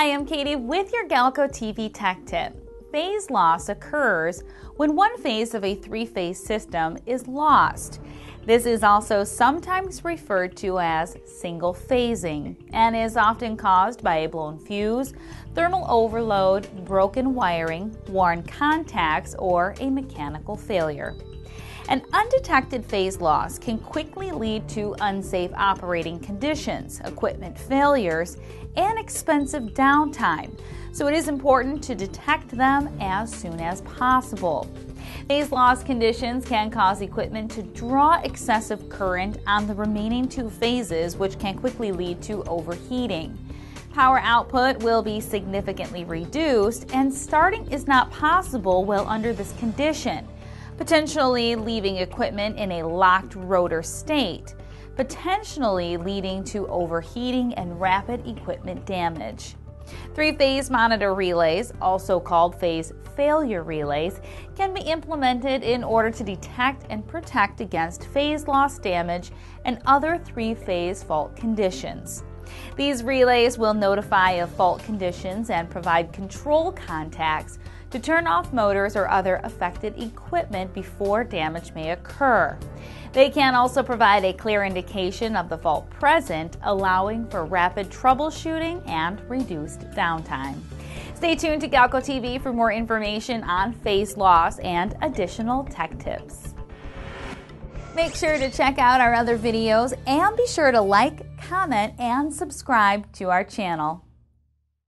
I am Katie with your Galco TV Tech Tip. Phase loss occurs when one phase of a three-phase system is lost. This is also sometimes referred to as single phasing and is often caused by a blown fuse, thermal overload, broken wiring, worn contacts, or a mechanical failure. An undetected phase loss can quickly lead to unsafe operating conditions, equipment failures, and expensive downtime, so it is important to detect them as soon as possible. Phase loss conditions can cause equipment to draw excessive current on the remaining two phases, which can quickly lead to overheating. Power output will be significantly reduced, and starting is not possible while under this condition, potentially leaving equipment in a locked rotor state, potentially leading to overheating and rapid equipment damage. Three-phase monitor relays, also called phase failure relays, can be implemented in order to detect and protect against phase loss damage and other three-phase fault conditions. These relays will notify of fault conditions and provide control contacts to turn off motors or other affected equipment before damage may occur. They can also provide a clear indication of the fault present, allowing for rapid troubleshooting and reduced downtime. Stay tuned to Galco TV for more information on phase loss and additional tech tips. Make sure to check out our other videos and be sure to like, comment, and subscribe to our channel.